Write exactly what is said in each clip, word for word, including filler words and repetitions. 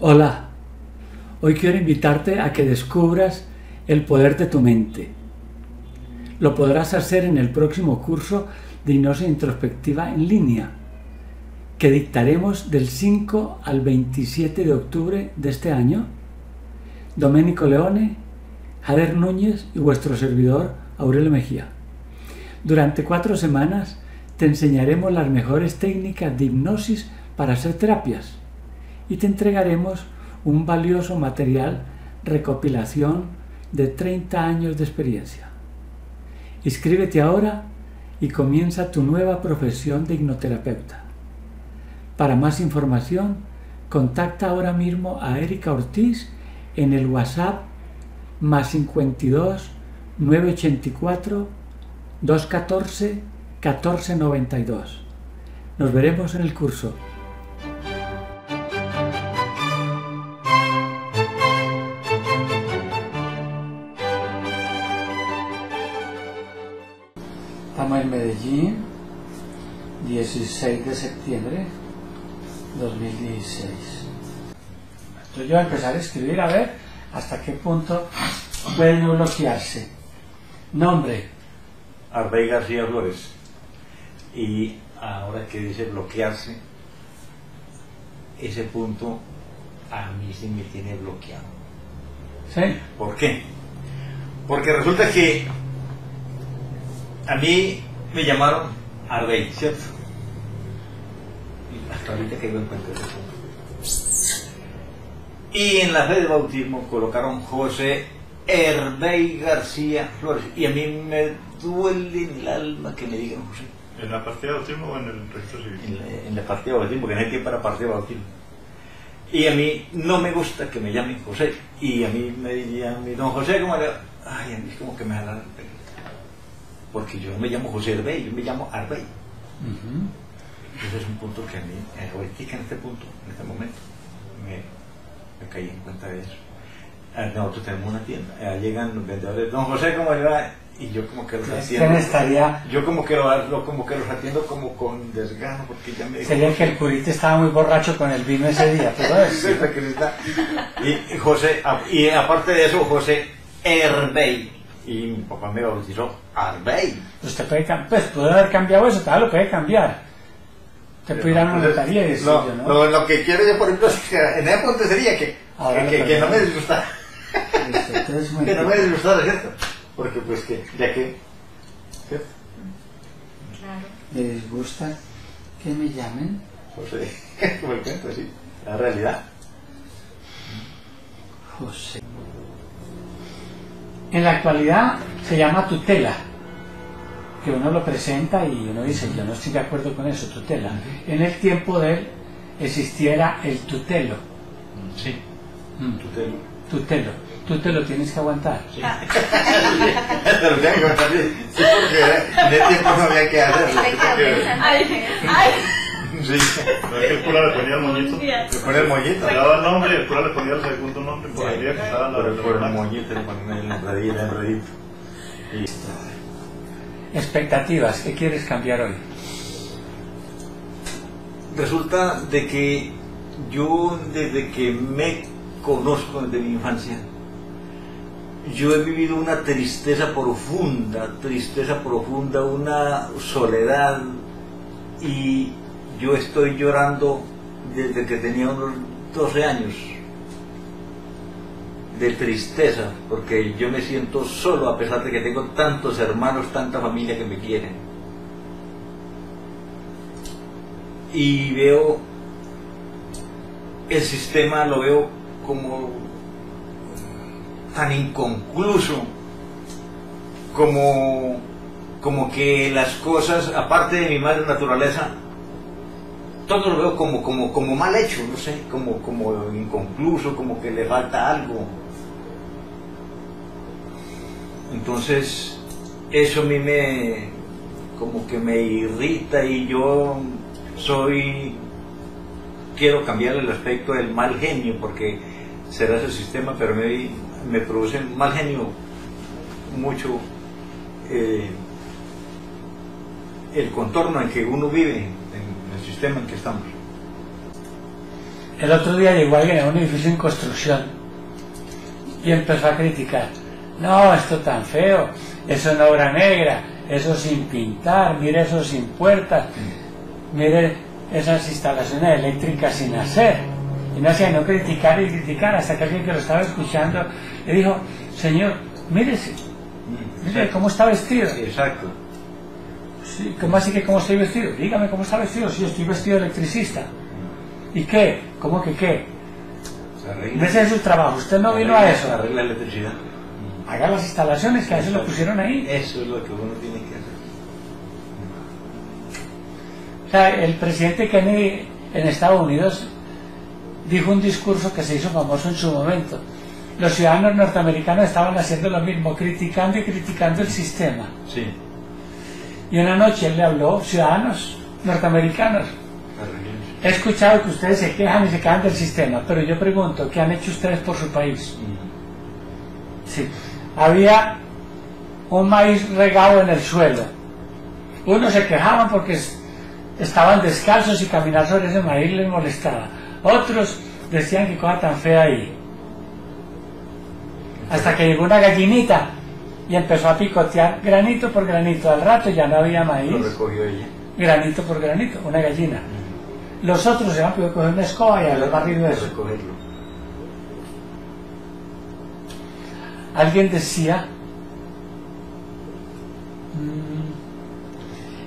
Hola, hoy quiero invitarte a que descubras el poder de tu mente. Lo podrás hacer en el próximo curso de hipnosis introspectiva en línea, que dictaremos del cinco al veintisiete de octubre de este año. Doménico Leone, Jader Núñez y vuestro servidor Aurelio Mejía. Durante cuatro semanas te enseñaremos las mejores técnicas de hipnosis para hacer terapias y te entregaremos un valioso material recopilación de treinta años de experiencia. Inscríbete ahora y comienza tu nueva profesión de hipnoterapeuta. Para más información, contacta ahora mismo a Erika Ortiz en el WhatsApp más cincuenta y dos, novecientos ochenta y cuatro, doscientos catorce, mil cuatrocientos noventa y dos. Nos veremos en el curso. Estamos en Medellín, dieciséis de septiembre de dos mil dieciséis. Entonces yo voy a empezar a escribir a ver hasta qué punto puede uno bloquearse. Nombre: Herbey García Flores. Y ahora que dice bloquearse, ese punto a mí sí me tiene bloqueado. ¿Sí? ¿Por qué? Porque resulta que a mí me llamaron Herbey, ¿cierto? Y hasta ahorita que yo encuentro ese punto. Y en la red de bautismo colocaron José Herbey García Flores. Y a mí me duele en el alma que me digan José. ¿En la partida de bautismo o en el registro civil? En la, en la partida de bautismo, porque no hay tiempo para partida de bautismo. Y a mí no me gusta que me llamen José. Y a mí me dirían, don José, ¿cómo le...? Ay, a mí es como que me jalaron el pelo. Porque yo no me llamo José Herbey, yo me llamo Herbey. Uh-huh. Ese es un punto que a mí, ahorita en este punto, en este momento, me, me caí en cuenta de eso. Nosotros tenemos una tienda, allá llegan los vendedores, don José, ¿cómo le va? Y yo como que los atiendo, estaría, yo como que, lo, como que los atiendo como con desgano, porque ya me... Sería que el curita estaba muy borracho con el vino ese día, pero es... y, José, y aparte de eso, José Herbey, y mi papá me bautizó Herbey. Usted puede, pues, puede haber cambiado eso, tal, lo puede cambiar. Te puede ir a una notaría y decirlo, ¿no? Lo, lo que quiero yo, por ejemplo, es que en esa parte sería que, que, que, que no me disgustara. Que no me disgustara, ¿cierto? Porque pues que, ya que... ¿Qué? Claro. Me disgusta que me llamen. José, como el cuento, sí. La realidad. José. En la actualidad se llama tutela. Que uno lo presenta y uno dice, yo no estoy de acuerdo con eso, tutela. Sí. En el tiempo de él existiera el tutelo. Sí. Mm. Tutelo. Tutelo. Tú te lo tienes que aguantar. Sí. Te lo tienes que aguantar. Sí, porque de tiempo no había que hacerlo. Ay, ay. Sí, el cura le ponía el moñito. Le ponía el moñito. Le daba el nombre y el cura le ponía el segundo nombre por el día que estaba dando. Por el moñito le ponía el enredito, el enredito. Listo. Expectativas, ¿qué quieres cambiar hoy? Resulta de que yo desde que me conozco desde mi infancia, yo he vivido una tristeza profunda, tristeza profunda, una soledad, y yo estoy llorando desde que tenía unos doce años de tristeza, porque yo me siento solo a pesar de que tengo tantos hermanos, tanta familia que me quieren. Y veo el sistema, lo veo como tan inconcluso, como, como que las cosas, aparte de mi madre naturaleza, todo lo veo como, como, como mal hecho, no sé, como, como inconcluso, como que le falta algo. Entonces, eso a mí me, como que me irrita, y yo soy, quiero cambiar el aspecto del mal genio, porque será ese sistema, pero me, me produce mal genio mucho eh, el contorno en que uno vive, en el sistema en que estamos. El otro día llegó alguien a un edificio en construcción y empezó a criticar. No, esto tan feo, eso en obra negra, eso sin pintar, mire eso sin puertas, mire esas instalaciones eléctricas sin hacer. Y no hacía no criticar y criticar hasta que alguien que lo estaba escuchando le dijo, señor, mírese, mire cómo está vestido. Sí, exacto. Sí, ¿cómo así que cómo estoy vestido? Dígame cómo está vestido, si sí, yo estoy vestido de electricista. ¿Y qué? ¿Cómo que qué? Ese es su trabajo, usted no vino a eso. Arregla la electricidad. Haga las instalaciones, que a eso lo pusieron ahí. Eso es lo que uno tiene que hacer. O sea, el presidente Kennedy en Estados Unidos dijo un discurso que se hizo famoso en su momento. Los ciudadanos norteamericanos estaban haciendo lo mismo, criticando y criticando el sistema. Sí. Y una noche él le habló, ciudadanos norteamericanos, he escuchado que ustedes se quejan y se quejan del sistema, pero yo pregunto, ¿qué han hecho ustedes por su país? Sí. Había un maíz regado en el suelo. Unos se quejaban porque estaban descalzos y caminar sobre ese maíz les molestaba. Otros decían que cosa tan fea ahí. Hasta que llegó una gallinita y empezó a picotear granito por granito. Al rato ya no había maíz. Lo recogió ella. Granito por granito, una gallina. Los otros se van a coger una escoba y haber barrido eso. Alguien decía,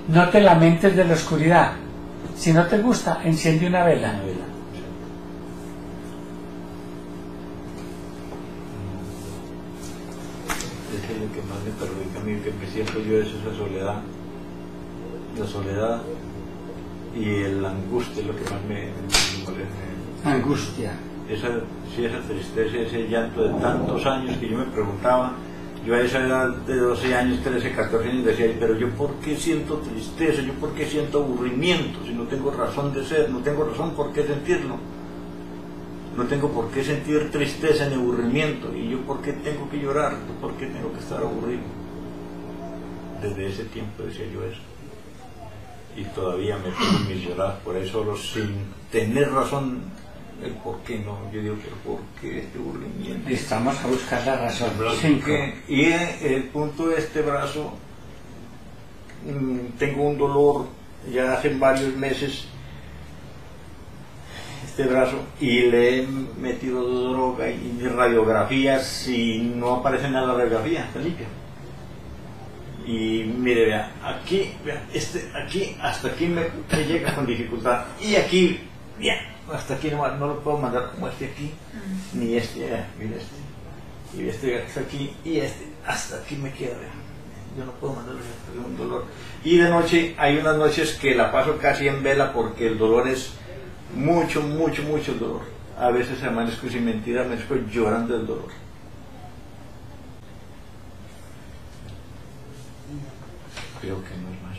no te lamentes de la oscuridad, si no te gusta, enciende una vela. Es que lo que más me perjudica a mí, que me siento yo, eso es la soledad. La soledad y la angustia es lo que más me, me molesta. Angustia. Esa, sí, esa tristeza, ese llanto de tantos años que yo me preguntaba, yo a esa edad de doce años, trece, catorce años decía, pero yo por qué siento tristeza, yo por qué siento aburrimiento, si no tengo razón de ser, no tengo razón por qué sentirlo, no tengo por qué sentir tristeza ni aburrimiento, y yo por qué tengo que llorar, por qué tengo que estar aburrido. Desde ese tiempo decía yo eso. Y todavía me pongo mis llorar por eso, sin tener razón el por qué no, yo digo que por qué este aburrimiento. Estamos a buscar la razón. Que, y el, el punto de este brazo, mmm, tengo un dolor ya hace varios meses, este brazo, y le he metido droga y mis radiografías y no aparece nada la radiografía, está limpia. Y mire, vea, aquí, vea, este, aquí, hasta aquí me, me llega con dificultad. Y aquí, bien, hasta aquí no, no lo puedo mandar como este aquí, ni este, eh, mire este, y este hasta aquí, y este, hasta aquí me queda, vea. Yo no puedo mandarlo, es un dolor. Y de noche, hay unas noches que la paso casi en vela porque el dolor es mucho, mucho, mucho el dolor. A veces amanezco sin mentira, amanezco llorando del dolor. Creo que no es más.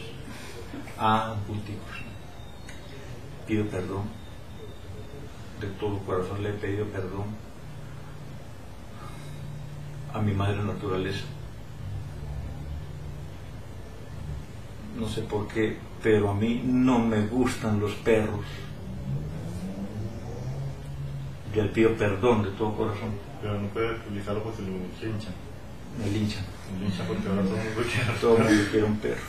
Ah, punticos. Pido perdón. De todo corazón le he pedido perdón a mi madre naturaleza. No sé por qué, pero a mí no me gustan los perros. Yo le pido perdón de todo corazón. Pero no puede utilizarlo porque le hinchan. Me linchan. Me linchan porque ahora todo el mundo quiere. Todo el mundo quiere un perro.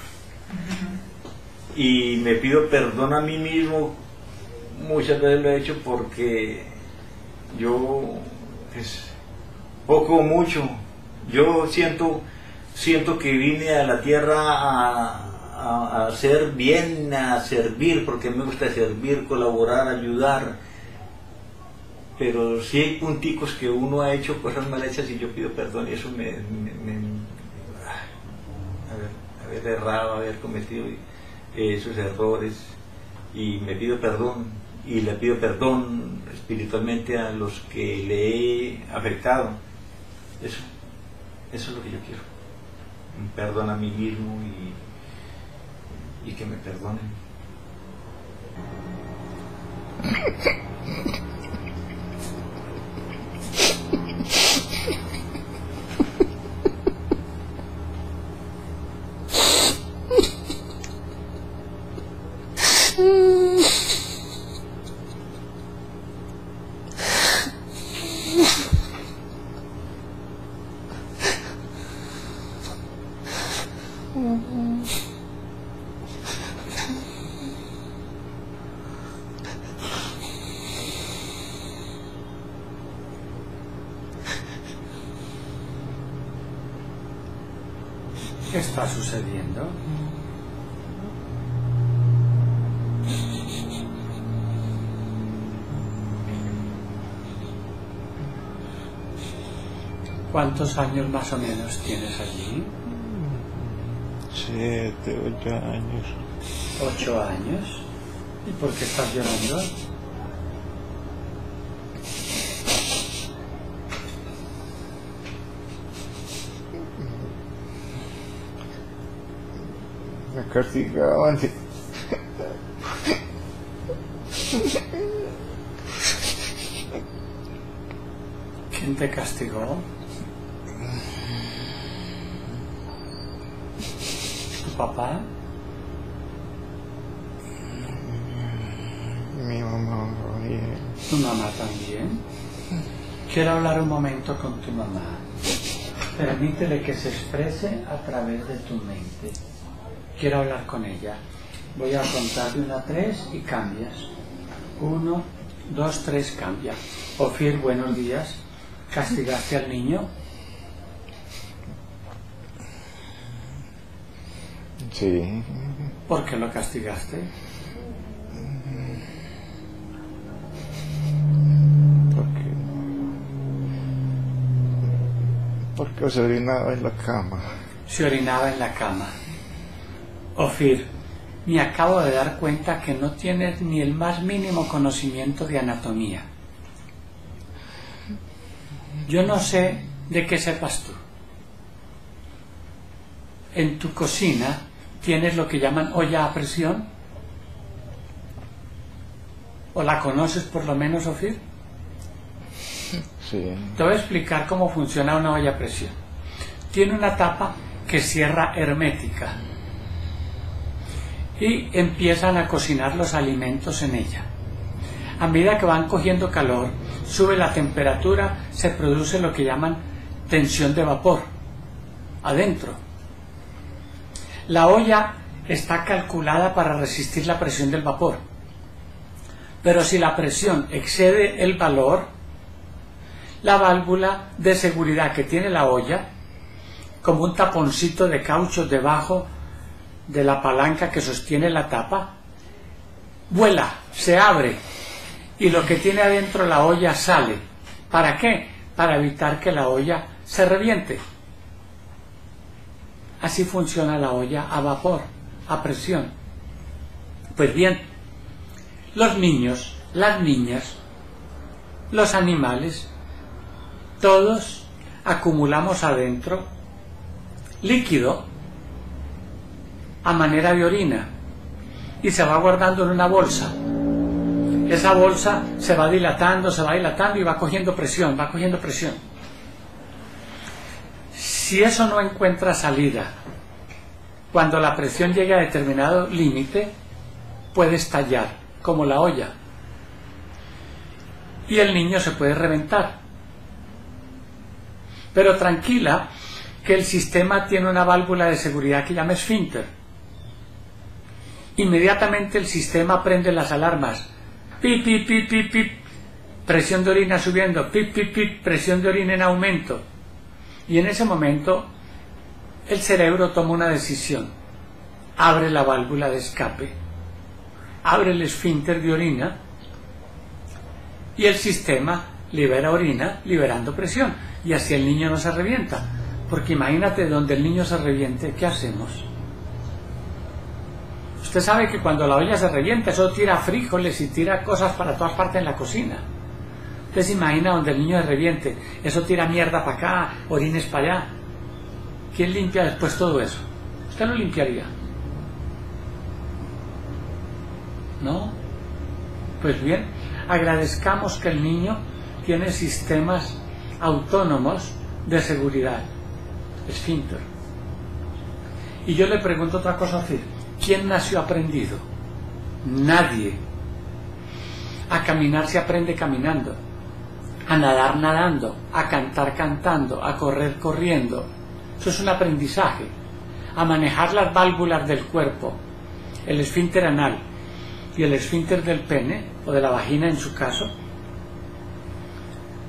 Y me pido perdón a mí mismo, muchas veces lo he hecho porque yo, pues, poco o mucho, yo siento, siento que vine a la tierra a, a, a hacer bien, a servir, porque me gusta servir, colaborar, ayudar. Pero sí hay punticos que uno ha hecho cosas mal hechas y yo pido perdón y eso me, me, me, me haber, haber errado, haber cometido esos errores y me pido perdón y le pido perdón espiritualmente a los que le he afectado. Eso, eso es lo que yo quiero, un perdón a mí mismo y, y que me perdonen. ¿Qué está sucediendo? ¿Cuántos años más o menos tienes allí? Siete, ocho años. ¿Ocho años? ¿Y por qué estás llorando? Me castigaban. ¿Quién te castigó? ¿Papá? Mi mamá también. ¿Tu mamá también? Quiero hablar un momento con tu mamá. Permítele que se exprese a través de tu mente. Quiero hablar con ella. Voy a contar de una a tres y cambias. Uno, dos, tres, cambia. Ofir, buenos días. ¿Castigaste al niño? Sí. ¿Por qué lo castigaste? Porque... Porque se orinaba en la cama. Se orinaba en la cama. Ofir, me acabo de dar cuenta que no tienes ni el más mínimo conocimiento de anatomía. Yo no sé de qué sepas tú. En tu cocina... ¿Tienes lo que llaman olla a presión? ¿O la conoces por lo menos, Ofir? Sí. Te voy a explicar cómo funciona una olla a presión. Tiene una tapa que cierra hermética y empiezan a cocinar los alimentos en ella. A medida que van cogiendo calor, sube la temperatura, se produce lo que llaman tensión de vapor adentro. La olla está calculada para resistir la presión del vapor, pero si la presión excede el valor, la válvula de seguridad que tiene la olla, como un taponcito de caucho debajo de la palanca que sostiene la tapa, vuela, se abre y lo que tiene adentro la olla sale. ¿Para qué? Para evitar que la olla se reviente. Así funciona la olla a vapor, a presión. Pues bien, los niños, las niñas, los animales, todos acumulamos adentro líquido a manera de orina y se va guardando en una bolsa. Esa bolsa se va dilatando, se va dilatando y va cogiendo presión, va cogiendo presión. Si eso no encuentra salida, cuando la presión llegue a determinado límite, puede estallar, como la olla. Y el niño se puede reventar. Pero tranquila, que el sistema tiene una válvula de seguridad que llama esfínter. Inmediatamente el sistema prende las alarmas. Pip, pip, pip, pip, pip. Presión de orina subiendo. Pip, pip, pip. Presión de orina en aumento. Y en ese momento el cerebro toma una decisión, abre la válvula de escape, abre el esfínter de orina y el sistema libera orina liberando presión y así el niño no se revienta, porque imagínate donde el niño se reviente, ¿qué hacemos? Usted sabe que cuando la olla se revienta eso tira frijoles y tira cosas para todas partes en la cocina. Usted se imagina donde el niño se reviente, eso tira mierda para acá, orines para allá. ¿Quién limpia después todo eso? Usted lo limpiaría. ¿No? Pues bien, agradezcamos que el niño tiene sistemas autónomos de seguridad, esfínter. Y yo le pregunto otra cosa, Fir, ¿quién nació aprendido? Nadie. A caminar se aprende caminando. a nadar nadando, a cantar cantando, a correr corriendo. Eso es un aprendizaje. A manejar las válvulas del cuerpo, el esfínter anal y el esfínter del pene, o de la vagina en su caso,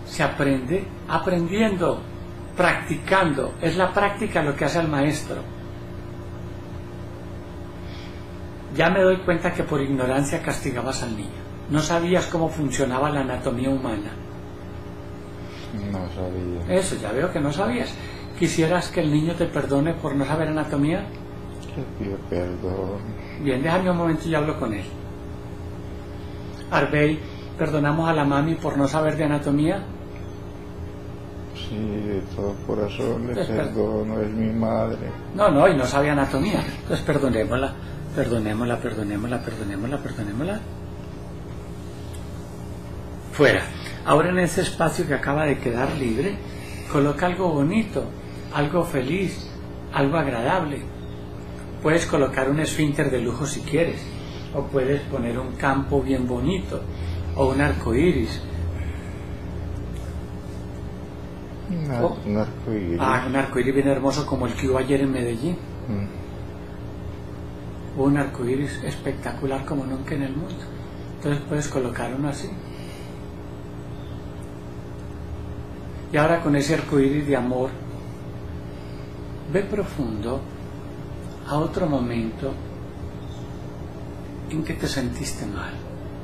se aprende aprendiendo, practicando. Es la práctica lo que hace el maestro. Ya me doy cuenta que por ignorancia castigabas al niño. No sabías cómo funcionaba la anatomía humana. No sabía. Eso, ya veo que no sabías. ¿Quisieras que el niño te perdone por no saber anatomía? Te pido perdón. Bien, déjame un momento y hablo con él. Herbey, ¿perdonamos a la mami por no saber de anatomía? Sí, de todo corazón le perdono, es mi madre. No, no, y no sabe anatomía. Entonces perdonémosla, perdonémosla, perdonémosla, perdonémosla, perdonémosla. Fuera. Ahora en ese espacio que acaba de quedar libre, coloca algo bonito, algo feliz, algo agradable. Puedes colocar un esfínter de lujo si quieres, o puedes poner un campo bien bonito, o un arcoíris. Una, oh. Un arcoíris. Ah, un arcoíris bien hermoso como el que hubo ayer en Medellín. Mm. Un arcoíris espectacular como nunca en el mundo. Entonces puedes colocar uno así. Y ahora con ese arcoíris de amor, ve profundo a otro momento en que te sentiste mal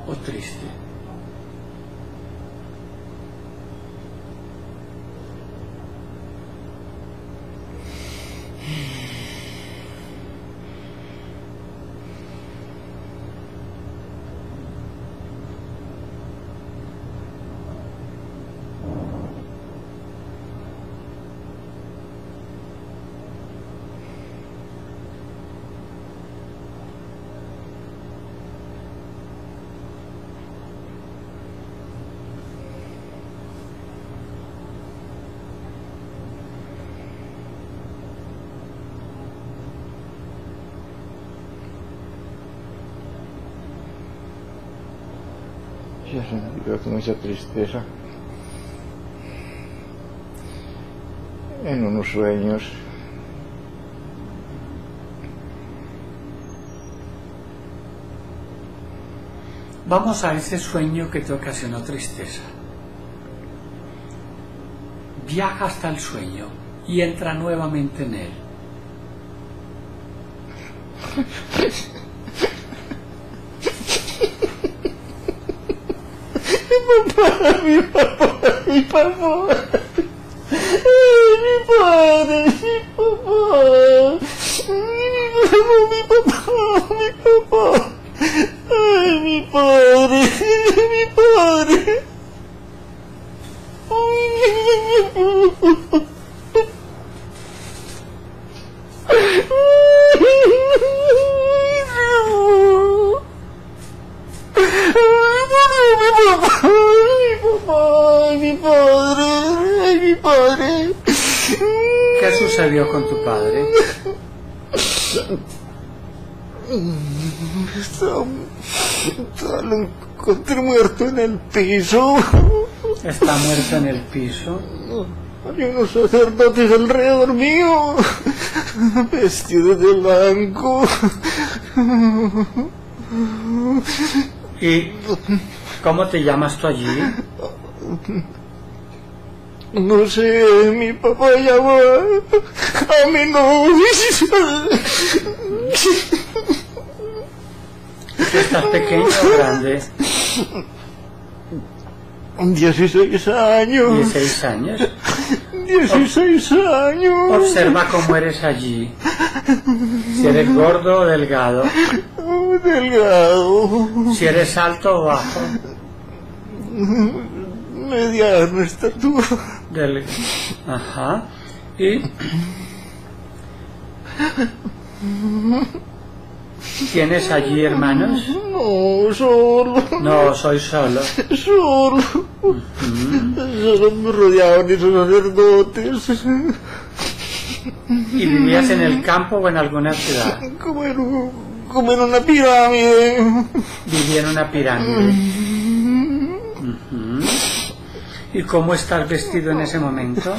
o triste. Yo sentí mucha tristeza en unos sueños. Vamos a ese sueño que te ocasionó tristeza. Viaja hasta el sueño y entra nuevamente en él. Papá, mi papá, mi papá, mi padre, mi papá, mi papá, mi papá, mi padre, mi padre, mi papá. ¿Qué sucedió con tu padre? Lo encontré muerto en el piso. ¿Está muerto en el piso? Hay unos sacerdotes alrededor mío, vestidos de blanco. ¿Y cómo te llamas tú allí? No sé, mi papá llama a Amenofis. ¿Estás pequeño o grande? dieciséis años. ¿dieciséis años? dieciséis años. Observa cómo eres allí. Si eres gordo o delgado. Delgado. Si eres alto o bajo. Mediano, estatura. Dale. Ajá. ¿Y tienes allí hermanos? No, solo. No, soy solo. Solo. Uh-huh. Solo me rodeaban esos sacerdotes. ¿Y vivías en el campo o en alguna ciudad? Como en, un, como en una pirámide. Vivía en una pirámide. Uh-huh. ¿Y cómo estás vestido en ese momento?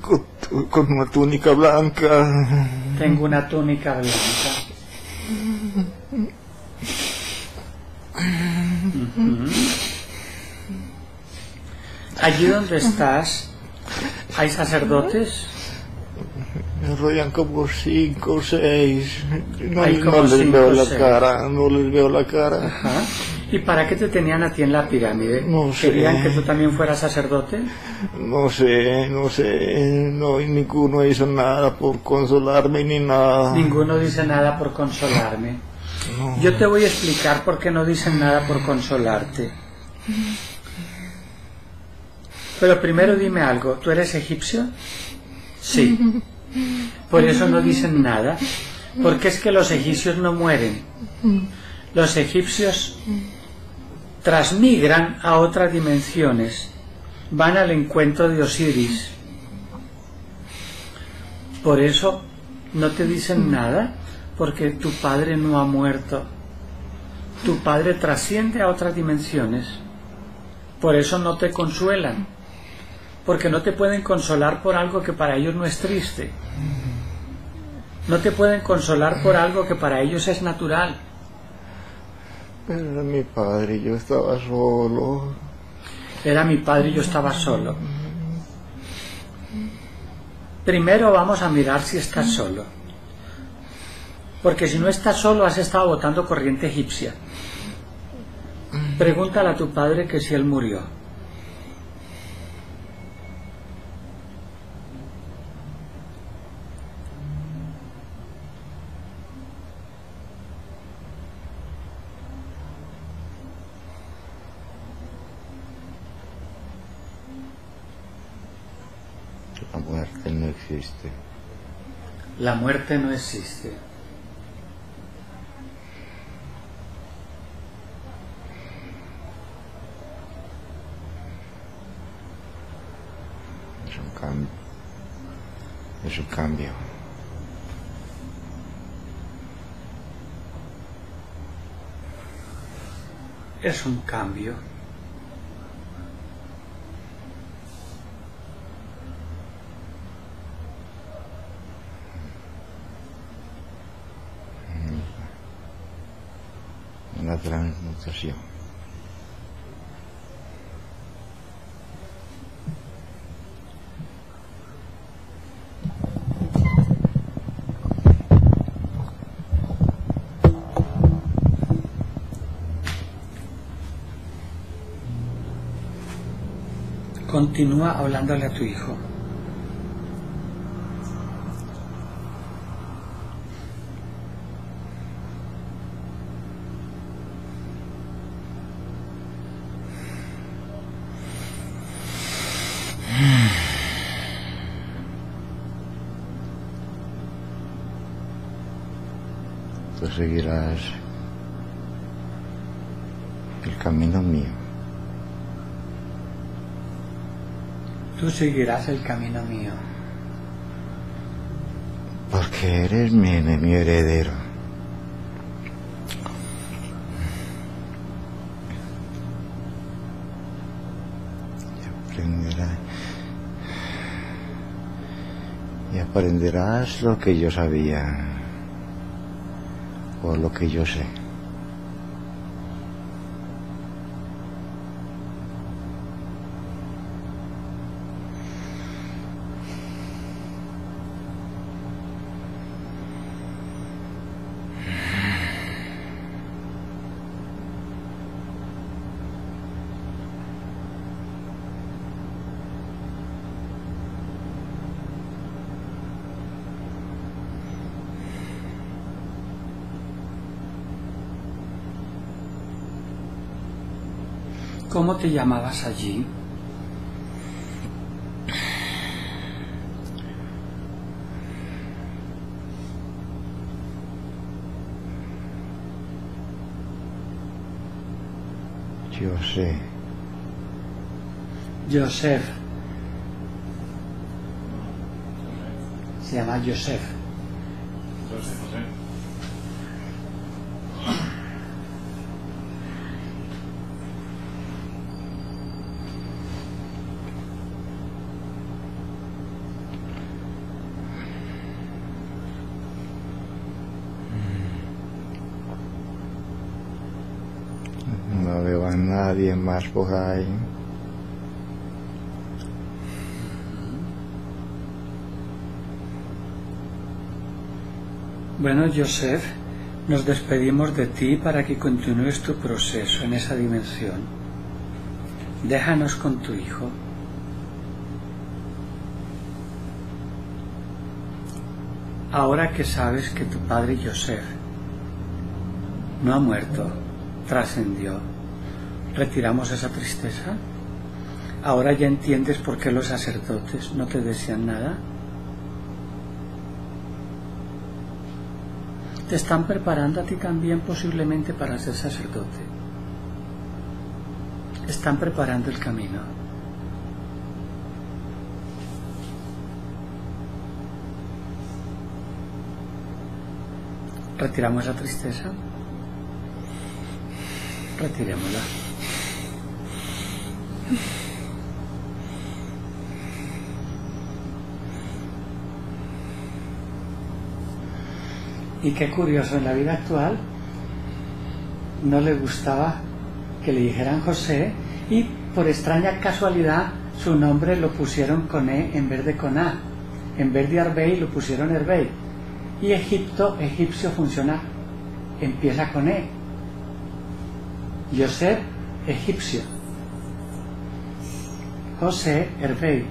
Con, con una túnica blanca. Tengo una túnica blanca. Uh-huh. Allí donde estás, ¿hay sacerdotes? Me rodean como cinco o seis. No, no les veo la cara, no les veo la cara. Ajá. ¿Y para qué te tenían a ti en la pirámide? No sé. ¿Querían que tú también fueras sacerdote? No sé, no sé. No, ninguno dice nada por consolarme ni nada. Ninguno dice nada por consolarme. No. Yo te voy a explicar por qué no dicen nada por consolarte. Pero primero dime algo. ¿Tú eres egipcio? Sí. Por eso no dicen nada. Porque es que los egipcios no mueren. Los egipcios transmigran a otras dimensiones, van al encuentro de Osiris. Por eso no te dicen nada, porque tu padre no ha muerto. Tu padre trasciende a otras dimensiones. Por eso no te consuelan, porque no te pueden consolar por algo que para ellos no es triste. No te pueden consolar por algo que para ellos es natural. Era mi padre y yo estaba solo. Era mi padre y yo estaba solo. Primero vamos a mirar si estás solo. Porque si no estás solo, has estado botando corriente egipcia. Pregúntale a tu padre que si él murió. La muerte no existe. Es un cambio. Es un cambio. Es un cambio. La transmutación. Continúa hablándole a tu hijo. Seguirás el camino mío. Tú seguirás el camino mío. Porque eres mi enemigo heredero. Y aprenderás, y aprenderás lo que yo sabía. Por lo que yo sé. ¿Cómo te llamabas allí? José. Joseph. Se llama Joseph. nadie más por ahí. Bueno, Joseph, nos despedimos de ti para que continúes tu proceso en esa dimensión. Déjanos con tu hijo. Ahora que sabes que tu padre Joseph no ha muerto, trascendió, retiramos esa tristeza. Ahora ya entiendes por qué los sacerdotes no te decían nada. Te están preparando a ti también posiblemente para ser sacerdote. Están preparando el camino. Retiramos la tristeza. Retirémosla. Y qué curioso, en la vida actual no le gustaba que le dijeran José, y por extraña casualidad su nombre lo pusieron con E en vez de con A. En vez de Herbey lo pusieron Herbey. Y Egipto, egipcio funciona, empieza con E. Yosef, egipcio. José, Herbey.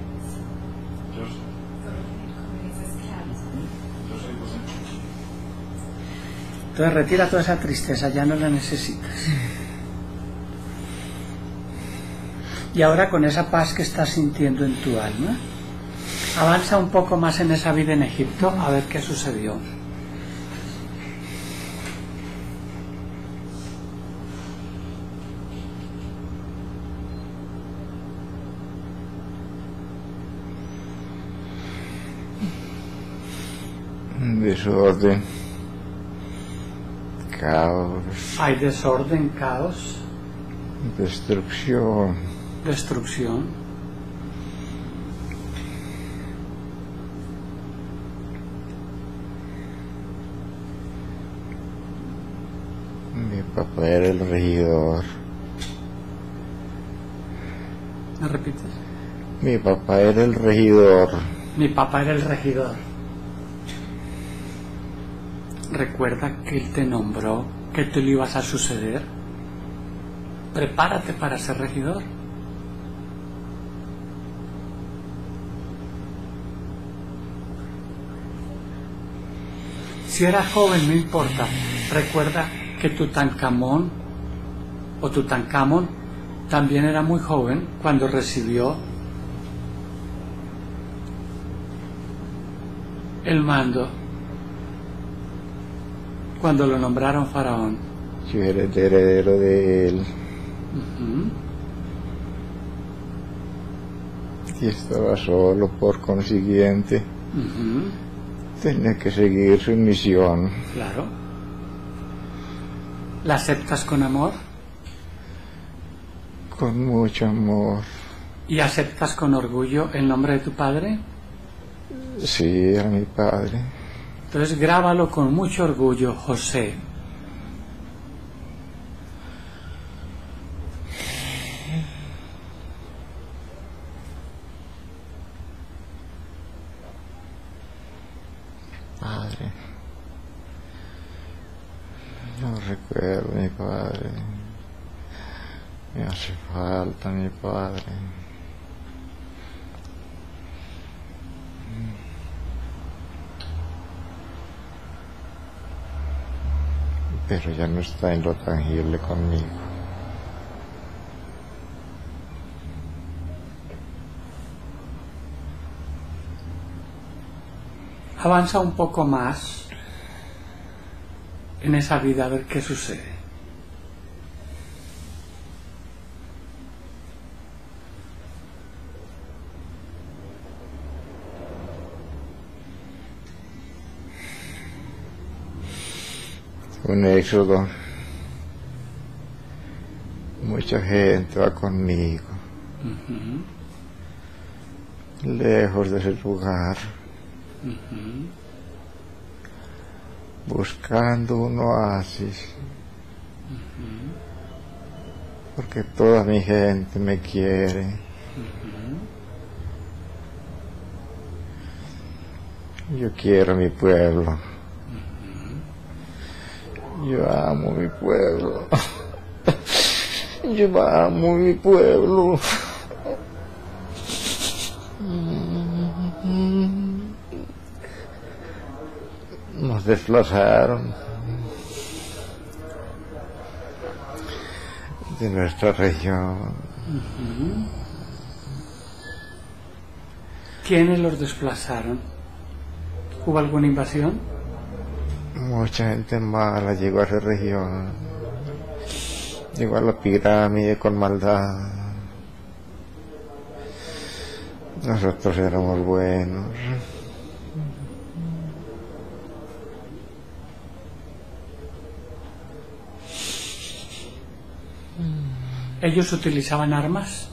Entonces retira toda esa tristeza, ya no la necesitas. Y ahora con esa paz que estás sintiendo en tu alma, avanza un poco más en esa vida en Egipto a ver qué sucedió. Desorden. Caos. Hay desorden, caos. Destrucción. Destrucción. Mi papá era el regidor. ¿Me repites? Mi papá era el regidor. Mi papá era el regidor. Recuerda que él te nombró, que tú le ibas a suceder. Prepárate para ser regidor. Si eras joven, no importa. Recuerda que Tutankamón o Tutankamón también era muy joven cuando recibió el mando. Cuando lo nombraron faraón. Yo era el heredero de él. Uh-huh. Y estaba solo, por consiguiente. Uh-huh. Tenía que seguir su misión. Claro. ¿La aceptas con amor? Con mucho amor. ¿Y aceptas con orgullo el nombre de tu padre? Sí, era mi padre. Entonces grábalo con mucho orgullo, José. Padre. No recuerdo mi padre. Me hace falta mi padre. Pero ya no está en lo tangible conmigo. Avanza un poco más en esa vida a ver qué sucede. Un éxodo, mucha gente va conmigo, uh-huh. Lejos de ese lugar, uh-huh. Buscando un oasis, uh-huh. porque toda mi gente me quiere. Uh-huh. Yo quiero mi pueblo. Uh-huh. Yo amo mi pueblo. Yo amo mi pueblo. Nos desplazaron de nuestra región. ¿Quiénes los desplazaron? ¿Hubo alguna invasión? Mucha gente mala llegó a esa región. Llegó a la pirámide con maldad. Nosotros éramos buenos. ¿Ellos utilizaban armas?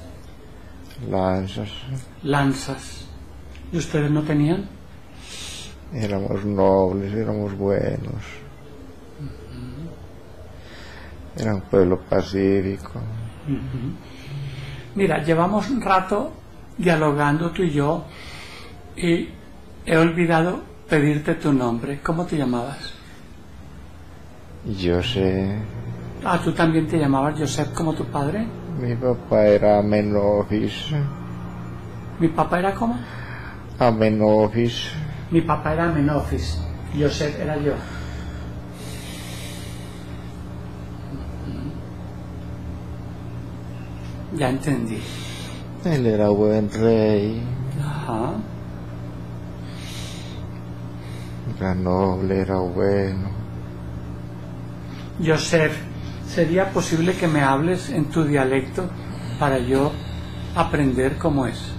Lanzas. Lanzas. ¿Y ustedes no tenían? Éramos nobles, éramos buenos. Uh-huh. Era un pueblo pacífico. Uh-huh. Mira, llevamos un rato dialogando tú y yo y he olvidado pedirte tu nombre. ¿Cómo te llamabas? Yo sé... Ah, ¿tú también te llamabas Joseph como tu padre? Mi papá era Amenofis. ¿Mi papá era cómo? Amenofis. Mi papá era Amenofis. Joseph era yo. Ya entendí. Él era buen rey. Ajá. Era noble, era bueno. Joseph, ¿sería posible que me hables en tu dialecto para yo aprender cómo es?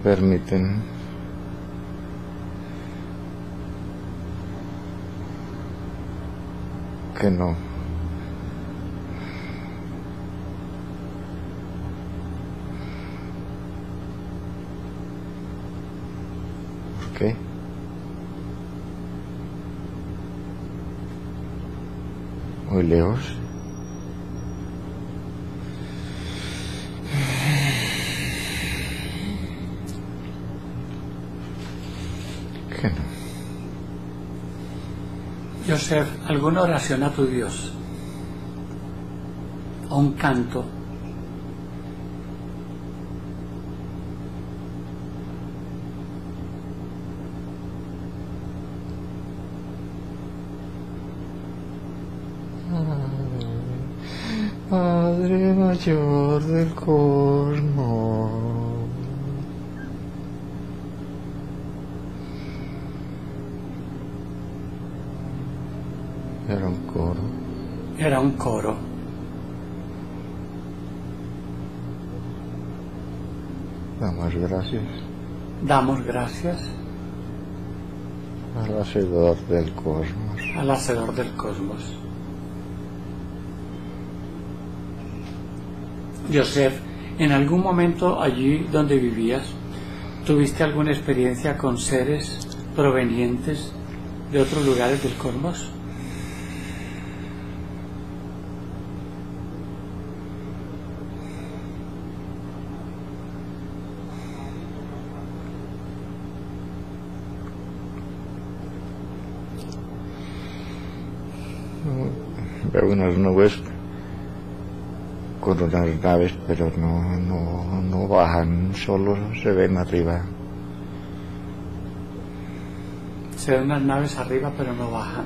Permiten. Que no. ¿Por qué? Muy lejos. Joseph, ¿alguna oración a tu Dios? ¿O un canto? Padre, Padre mayor del cosmos. Era un coro. Era un coro. Damos gracias. Damos gracias. Al Hacedor del cosmos. Al Hacedor del cosmos. Joseph, ¿en algún momento allí donde vivías tuviste alguna experiencia con seres provenientes de otros lugares del cosmos? Veo unas nubes con unas naves, pero no, no, no bajan, solo se ven arriba. Se ven unas naves arriba, pero no bajan.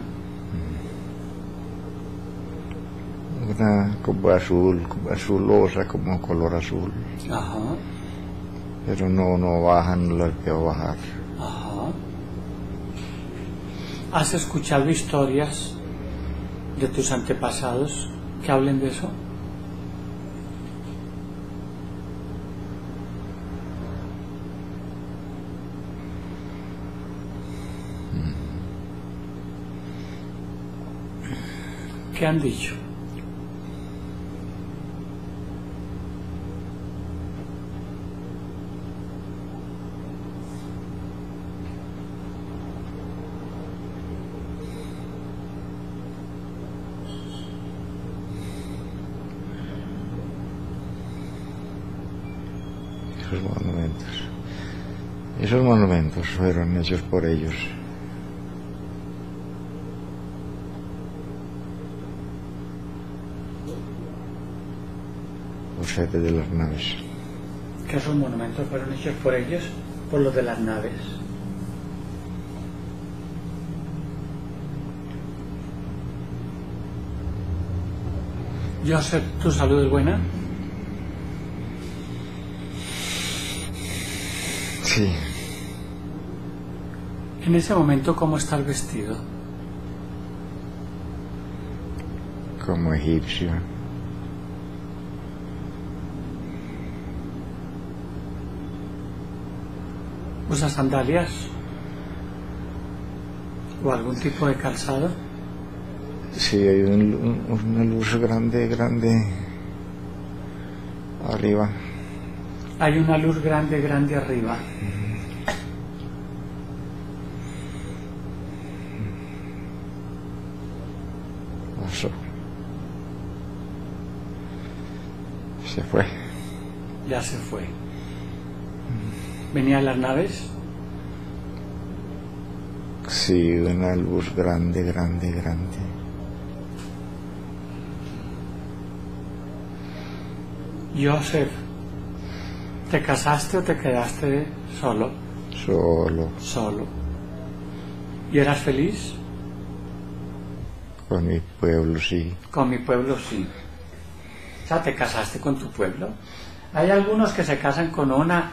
Una como azul, como azulosa, como color azul. Ajá. Pero no, no bajan, las veo bajar. Ajá. ¿Has escuchado historias de tus antepasados que hablen de eso? que han dicho. Esos monumentos, esos monumentos fueron hechos por ellos. Los jefes de las naves. ¿Que esos monumentos fueron hechos por ellos, por los de las naves? Joseph, ¿tu salud es buena? Sí. En ese momento, ¿cómo está el vestido? Como egipcio. ¿Usa sandalias? ¿O algún tipo de calzado? Sí, hay un, un, una luz grande, grande arriba. Hay una luz grande, grande arriba. Pasó. Se fue. Ya se fue. ¿Venían las naves? Sí, una luz grande, grande, grande. Joseph, ¿te casaste o te quedaste solo? Solo. Solo. ¿Y eras feliz? Con mi pueblo, sí. Con mi pueblo, sí. O sea, ¿te casaste con tu pueblo? Hay algunos que se casan con una,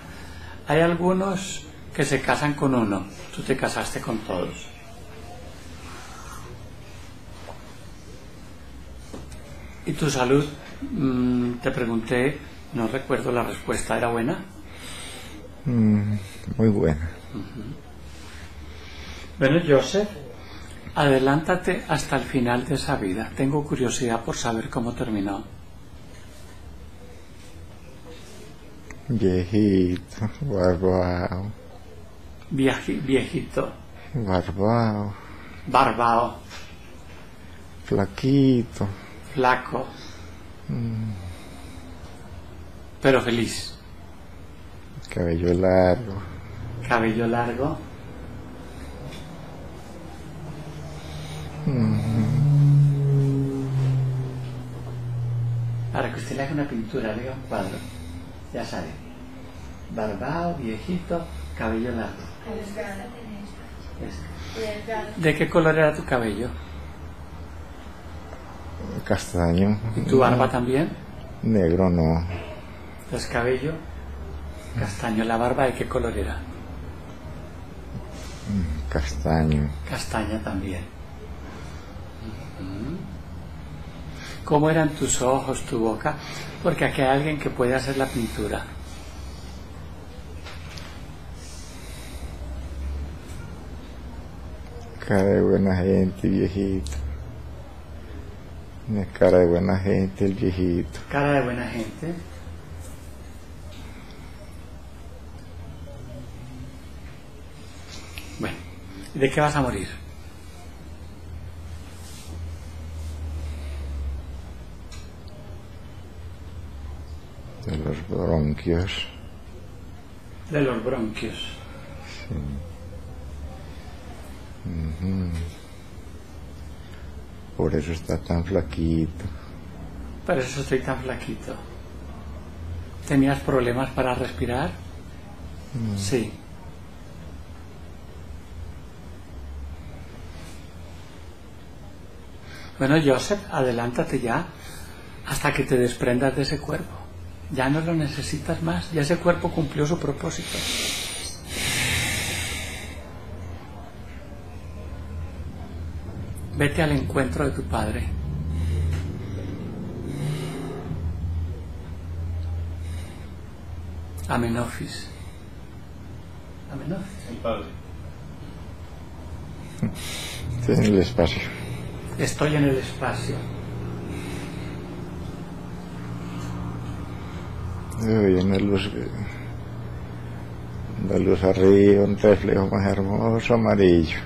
hay algunos que se casan con uno. Tú te casaste con todos. ¿Y tu salud? Mm, te pregunté... No recuerdo la respuesta, ¿era buena? Mm, muy buena. Uh-huh. Bueno, Joseph, adelántate hasta el final de esa vida. Tengo curiosidad por saber cómo terminó. Viejito, barbao. Viaje, viejito. Barbao. Barbao. Flaquito. Flaco. Mm. Pero feliz. Cabello largo. Cabello largo. Mm-hmm. Para que usted le haga una pintura, le haga un cuadro. Ya sabe. Barbao, viejito, cabello largo. ¿De qué color era tu cabello? Castaño. ¿Y tu barba no. también? Negro no. Los cabellos castaño, la barba ¿de qué color era? Castaño. Castaña también. ¿Cómo eran tus ojos, tu boca? Porque aquí hay alguien que puede hacer la pintura. Cara de buena gente, viejito. Una cara de buena gente, el viejito. Cara de buena gente. Bueno, ¿de qué vas a morir? De los bronquios. De los bronquios. Sí. Uh-huh. Por eso está tan flaquito. Por eso estoy tan flaquito. ¿Tenías problemas para respirar? Uh-huh. Sí. Bueno, Joseph, adelántate ya hasta que te desprendas de ese cuerpo. Ya no lo necesitas más, ya ese cuerpo cumplió su propósito. Vete al encuentro de tu padre. Amenofis. Amenofis. El padre. Estoy en el espacio. Estoy en el espacio. veían la luz, la luz arriba, un reflejo más hermoso amarillo.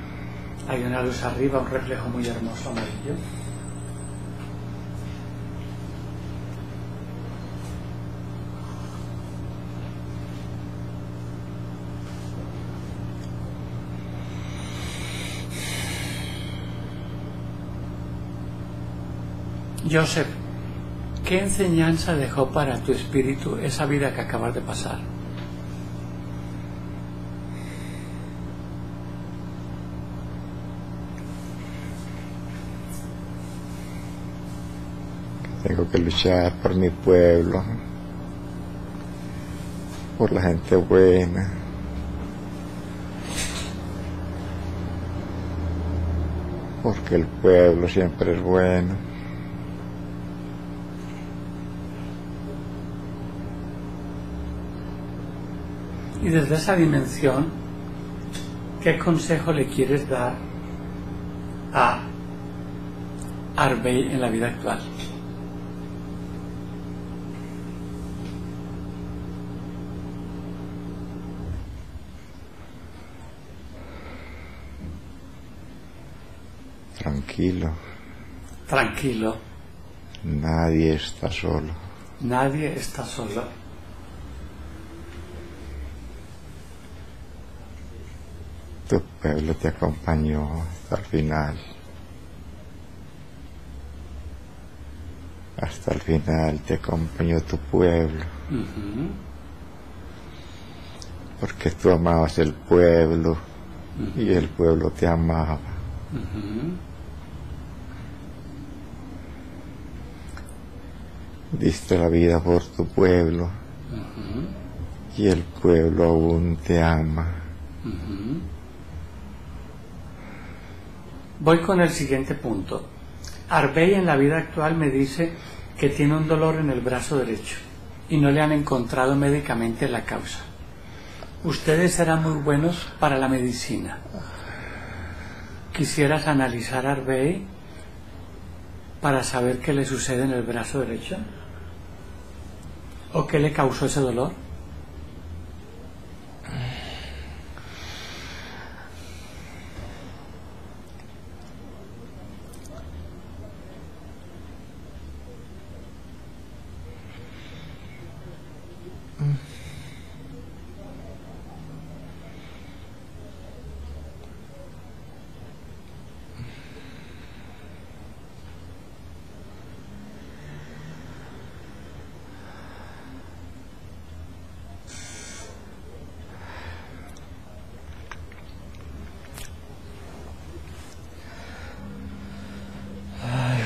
Hay una luz arriba, un reflejo muy hermoso amarillo. Joseph, ¿qué enseñanza dejó para tu espíritu esa vida que acabas de pasar? Tengo que luchar por mi pueblo, por la gente buena. Porque el pueblo siempre es bueno. Y desde esa dimensión, ¿qué consejo le quieres dar a Herbey en la vida actual? Tranquilo. Tranquilo. Nadie está solo. Nadie está solo. Tu pueblo te acompañó hasta el final. Hasta el final te acompañó tu pueblo. Uh-huh. Porque tú amabas el pueblo. Uh-huh. Y el pueblo te amaba. Uh-huh. Diste la vida por tu pueblo. Uh-huh. Y el pueblo aún te ama. Uh-huh. Voy con el siguiente punto. Herbey en la vida actual me dice que tiene un dolor en el brazo derecho y no le han encontrado médicamente la causa. Ustedes serán muy buenos para la medicina. ¿Quisieras analizar a Herbey para saber qué le sucede en el brazo derecho? ¿O qué le causó ese dolor?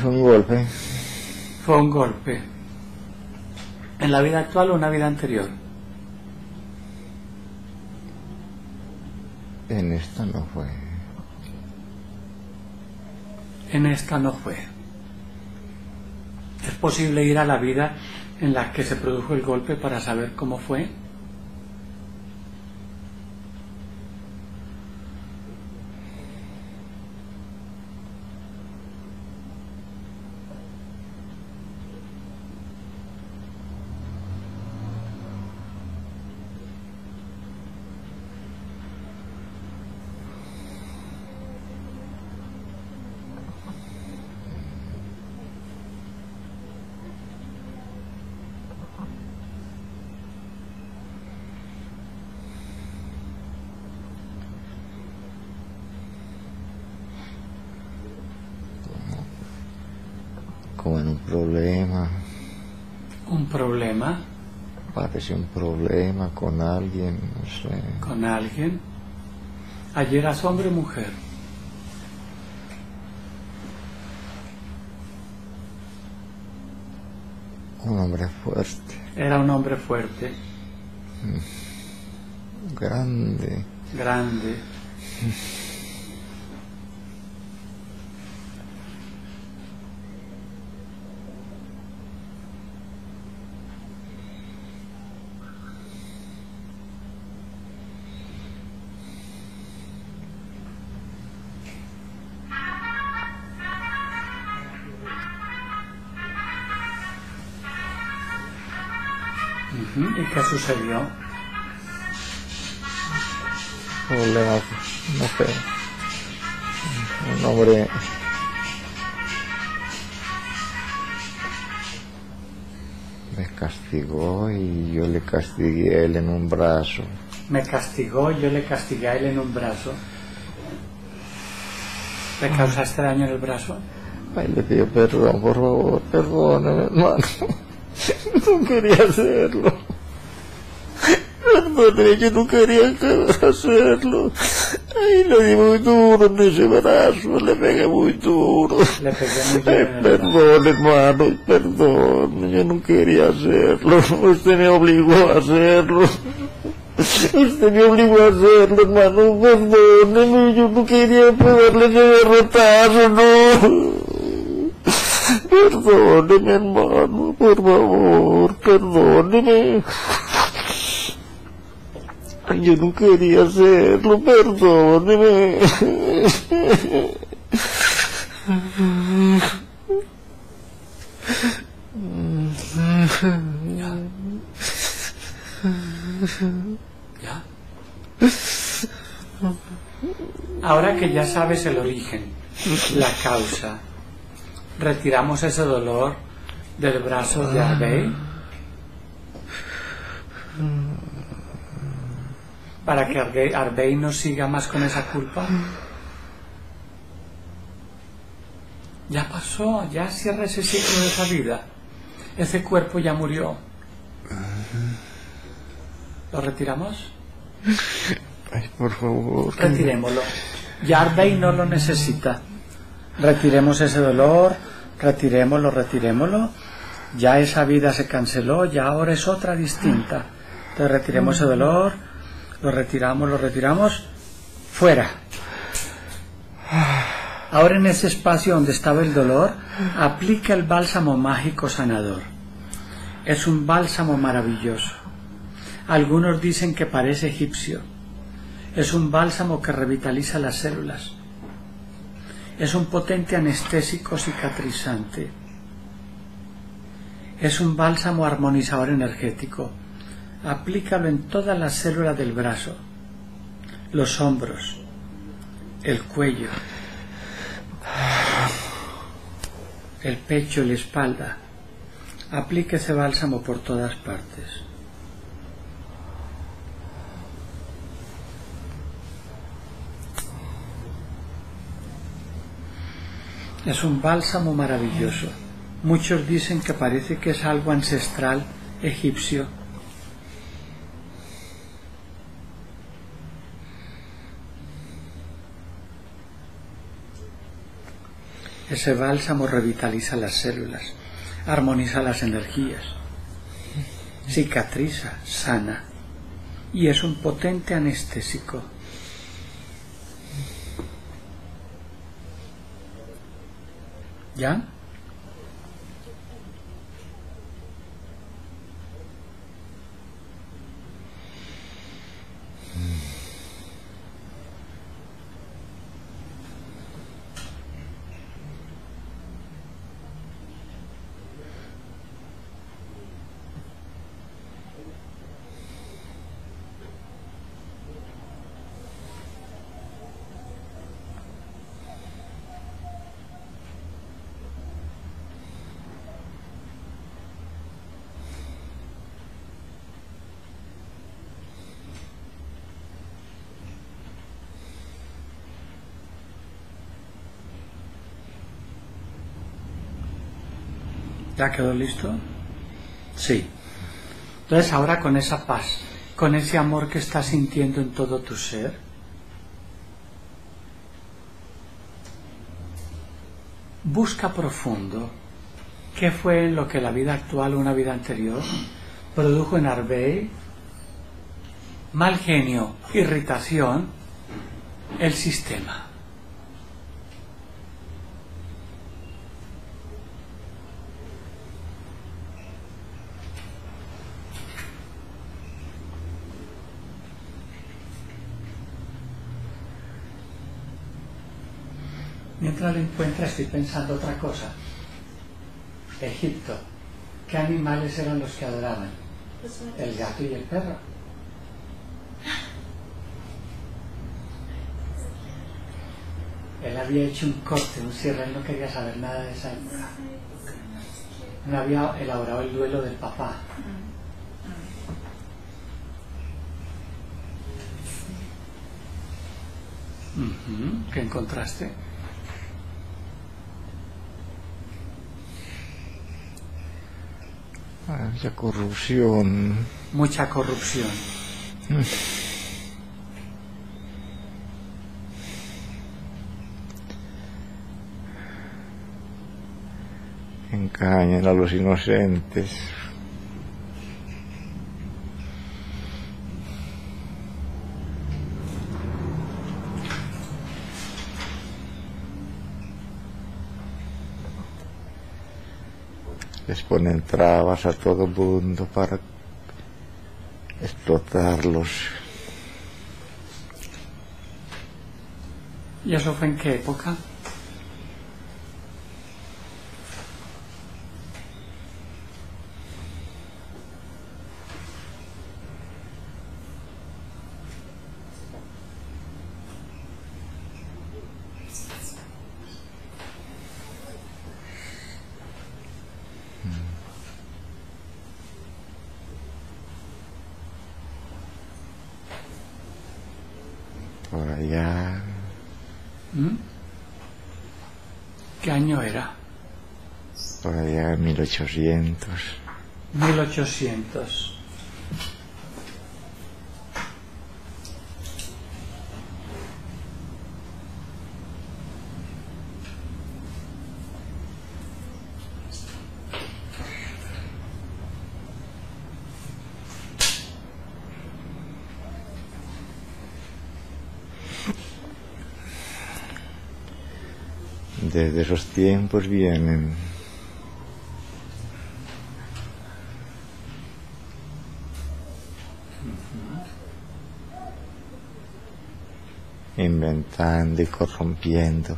Un golpe. Fue un golpe. ¿En la vida actual o una vida anterior? En esta no fue. En esta no fue. ¿Es posible ir a la vida en la que se produjo el golpe para saber cómo fue? En un problema. ¿Un problema? Parece un problema con alguien, no sé. ¿Con alguien? ¿Ayer eras hombre o mujer? Un hombre fuerte. Era un hombre fuerte. Grande. Grande. ¿Y qué sucedió? Problemas, no sé, un hombre me castigó y yo le castigué a él en un brazo. Me castigó y yo le castigué a él en un brazo. ¿Le causaste daño en el brazo? Ay, le pido perdón, por favor, perdóname, hermano. No quería hacerlo. Perdóname, que no quería hacerlo. Ay, le di muy duro en ese brazo, le pegué muy duro. Le pegué muy duro. Ay, perdón, hermano, perdón. Yo no quería hacerlo. Usted me obligó a hacerlo. Usted me obligó a hacerlo, hermano, perdóneme, yo no quería pegarle ese derrotazo, no. Perdóneme, hermano, por favor, perdóneme. Yo no quería hacerlo, perdóneme. ¿Ya? Ahora que ya sabes el origen, la causa, retiramos ese dolor del brazo de Herbey para que Herbey no siga más con esa culpa. Ya pasó, ya cierra ese ciclo de esa vida. Ese cuerpo ya murió. ¿Lo retiramos? Ay, por favor. Retirémoslo. Ya Herbey no lo necesita. Retiremos ese dolor, retirémoslo, retirémoslo. Ya esa vida se canceló, ya ahora es otra distinta. Entonces retiremos ese dolor, lo retiramos, lo retiramos. Fuera. Ahora, en ese espacio donde estaba el dolor, aplica el bálsamo mágico sanador. Es un bálsamo maravilloso. Algunos dicen que parece egipcio. Es un bálsamo que revitaliza las células. Es un potente anestésico cicatrizante. Es un bálsamo armonizador energético. Aplícalo en todas las células del brazo, los hombros, el cuello, el pecho, la espalda. Aplique ese bálsamo por todas partes. Es un bálsamo maravilloso. Muchos dicen que parece que es algo ancestral egipcio. Ese bálsamo revitaliza las células, armoniza las energías, cicatriza, sana, y es un potente anestésico. ¿Ya? ¿Ya quedó listo? Sí. Entonces ahora, con esa paz, con ese amor que estás sintiendo en todo tu ser, busca profundo qué fue en lo que la vida actual o una vida anterior produjo en Herbey mal genio, irritación, el sistema. Mientras lo encuentra, estoy pensando otra cosa. Egipto. ¿Qué animales eran los que adoraban? el gato y el perro. Él había hecho un corte, un cierre, él no quería saber nada de esa época. Él había elaborado el duelo del papá. ¿Qué encontraste? Mucha corrupción. Mucha corrupción. Engañan a los inocentes. Les ponen trabas a todo mundo para explotarlos. ¿Y eso fue en qué época? mil ochocientos. Desde esos tiempos vienen inventando y corrompiendo.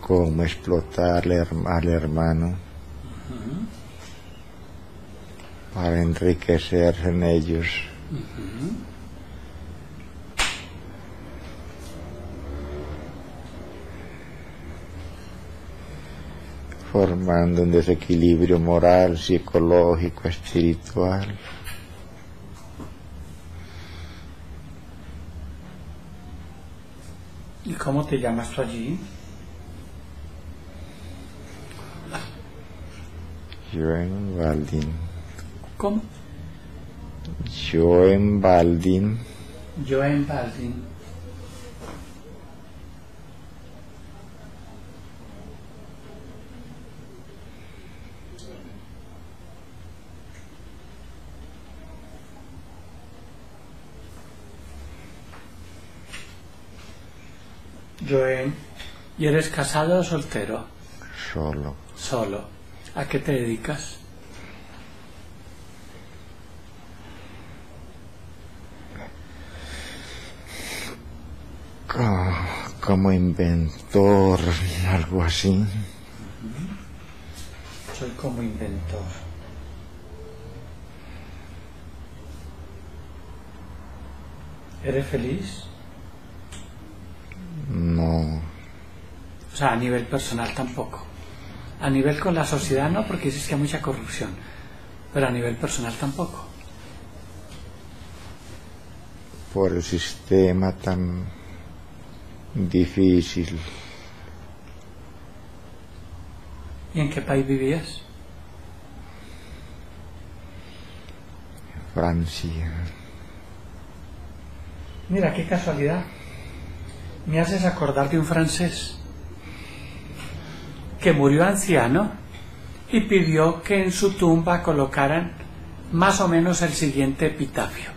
Cómo explotar al hermano uh-huh. para enriquecerse en ellos. Uh-huh. Formando un desequilibrio moral, psicológico, espiritual. ¿Y cómo te llamas tú allí? Jean Baudin. ¿Cómo? Jean Baudin. Jean Baudin. Joel, ¿y eres casado o soltero? Solo. Solo. ¿A qué te dedicas? Como, como inventor, algo así. Uh-huh. Soy como inventor. ¿Eres feliz? No. O sea, a nivel personal tampoco. A nivel con la sociedad no, porque dices que hay mucha corrupción. Pero a nivel personal tampoco. Por el sistema tan difícil. ¿Y en qué país vivías? Francia. Mira, qué casualidad. Me haces acordar de un francés que murió anciano y pidió que en su tumba colocaran más o menos el siguiente epitafio.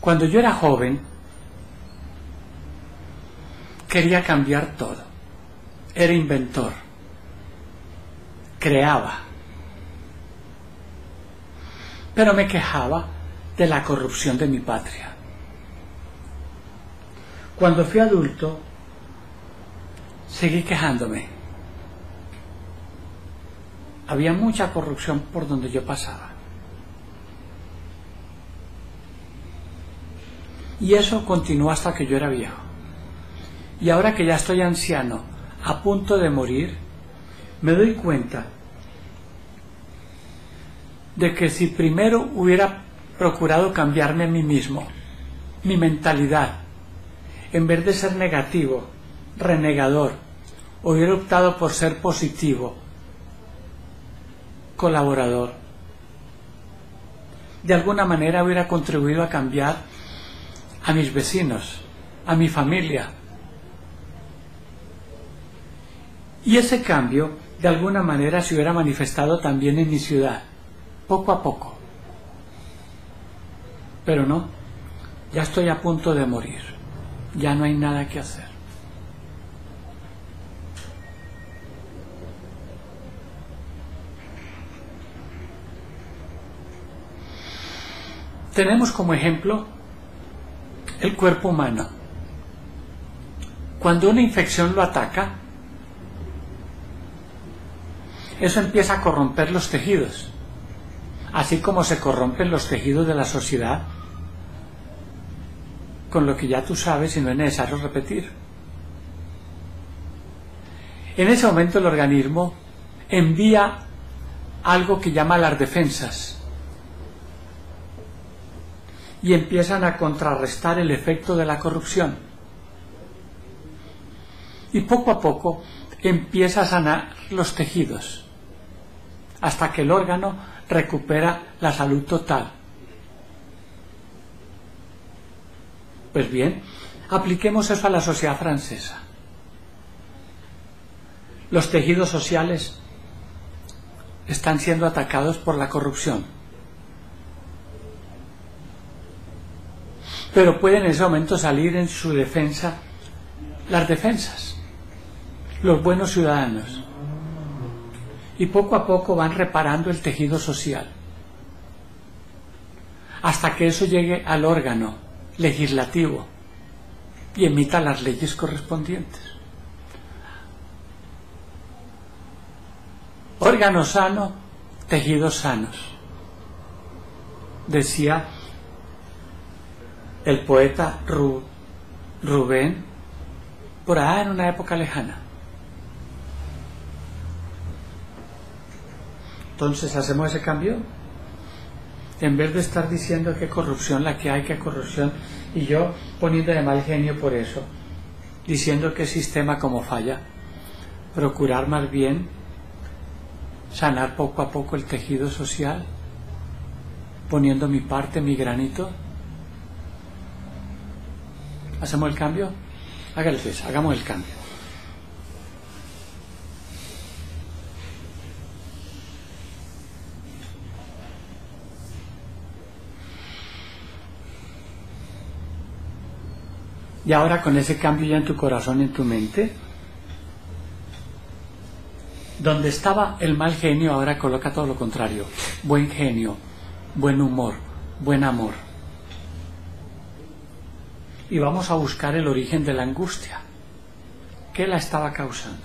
Cuando yo era joven, quería cambiar todo. Era inventor, creaba, pero me quejaba de la corrupción de mi patria. Cuando fui adulto, seguí quejándome. había mucha corrupción por donde yo pasaba. Y eso continuó hasta que yo era viejo. Y ahora que ya estoy anciano, a punto de morir, me doy cuenta de que si primero hubiera procurado cambiarme a mí mismo, mi mentalidad, en vez de ser negativo, renegador, hubiera optado por ser positivo, colaborador. De alguna manera hubiera contribuido a cambiar a mis vecinos, a mi familia. Y ese cambio, de alguna manera, se hubiera manifestado también en mi ciudad, poco a poco. Pero no, ya estoy a punto de morir, ya no hay nada que hacer. Tenemos como ejemplo el cuerpo humano. Cuando una infección lo ataca, eso empieza a corromper los tejidos. Así como se corrompen los tejidos de la sociedad, con lo que ya tú sabes y no es necesario repetir. En ese momento el organismo envía algo que llama las defensas y empiezan a contrarrestar el efecto de la corrupción. Y poco a poco empieza a sanar los tejidos, hasta que el órgano recupera la salud total. Pues bien, apliquemos eso a la sociedad francesa. Los tejidos sociales están siendo atacados por la corrupción, pero pueden en ese momento salir en su defensa las defensas, los buenos ciudadanos, y poco a poco van reparando el tejido social hasta que eso llegue al órgano legislativo y emita las leyes correspondientes. Órgano sano, tejidos sanos, decía el poeta Ru- Rubén por allá en una época lejana. Entonces hacemos ese cambio, en vez de estar diciendo que corrupción la que hay, que corrupción, y yo poniendo de mal genio por eso, diciendo que sistema como falla, procurar más bien sanar poco a poco el tejido social, poniendo mi parte, mi granito. ¿Hacemos el cambio? Hágale pues, hagamos el cambio. Y ahora con ese cambio ya en tu corazón, en tu mente, donde estaba el mal genio, ahora coloca todo lo contrario. Buen genio, buen humor, buen amor. Y vamos a buscar el origen de la angustia. ¿Qué la estaba causando?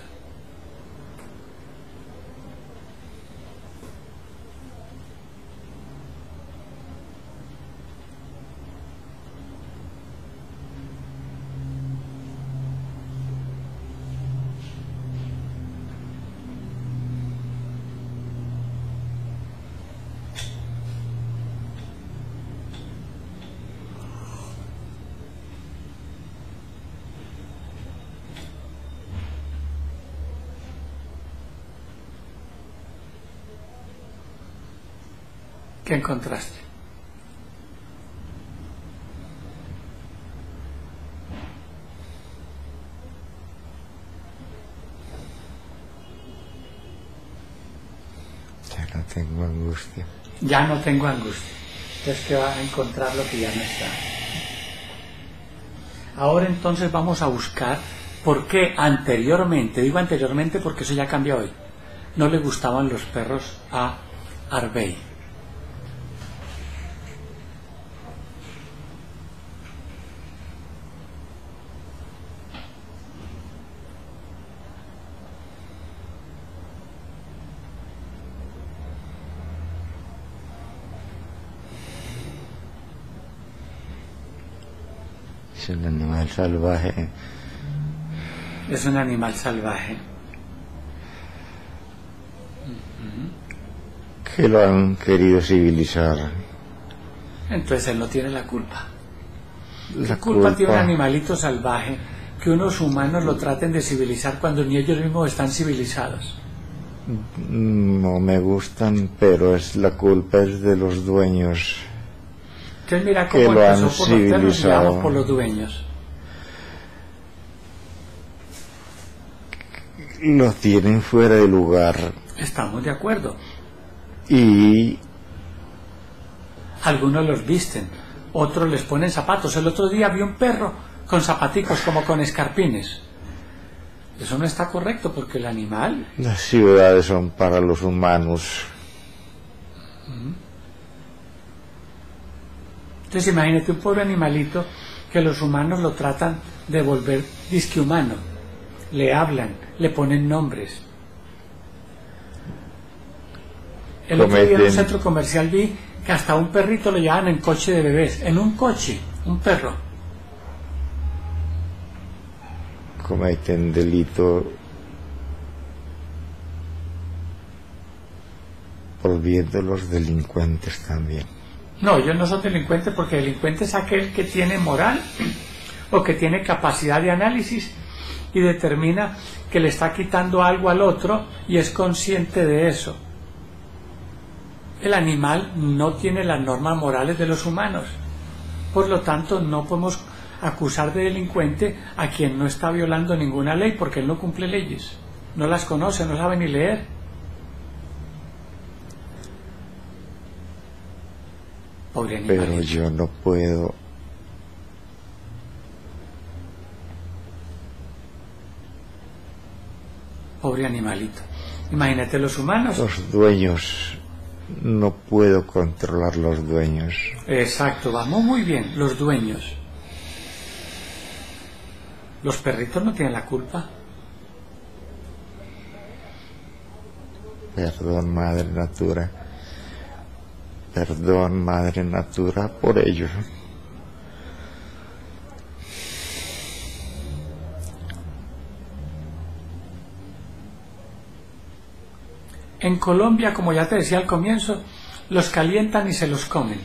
¿Qué encontraste? Ya no tengo angustia. Ya no tengo angustia. Entonces, ¿qué va a encontrar lo que ya no está? Ahora entonces vamos a buscar por qué anteriormente, digo anteriormente porque eso ya cambia hoy, no le gustaban los perros a Herbey. Es un animal salvaje. Es un animal salvaje. Uh-huh. Que lo han querido civilizar. Entonces él no tiene la culpa. La culpa, culpa tiene un animalito salvaje, que unos humanos lo traten de civilizar cuando ni ellos mismos están civilizados. No me gustan, pero es la culpa es de los dueños. Entonces mira cómo que lo han por civilizado los por los dueños. Lo tienen fuera de lugar. Estamos de acuerdo. Y algunos los visten, otros les ponen zapatos. El otro día vi un perro con zapaticos como con escarpines. Eso no está correcto porque el animal... Las ciudades son para los humanos. Entonces imagínate un pobre animalito que los humanos lo tratan de volver disque humano. Le hablan, le ponen nombres. El Cometen. otro día en un centro comercial vi que hasta un perrito lo llevaban en coche de bebés. En un coche, un perro. Cometen delito por bien de los delincuentes también. No, ellos no son delincuentes porque delincuente es aquel que tiene moral o que tiene capacidad de análisis y determina que le está quitando algo al otro y es consciente de eso. El animal no tiene las normas morales de los humanos, por lo tanto no podemos acusar de delincuente a quien no está violando ninguna ley, porque él no cumple leyes, no las conoce, no sabe ni leer. Pobre animalito. Pero yo no puedo pobre animalito. Imagínate los humanos, los dueños. No puedo controlar los dueños. Exacto, vamos muy bien. Los dueños. Los perritos no tienen la culpa. Perdón, madre natura. Perdón, madre natura, por ello. En Colombia, como ya te decía al comienzo, los calientan y se los comen.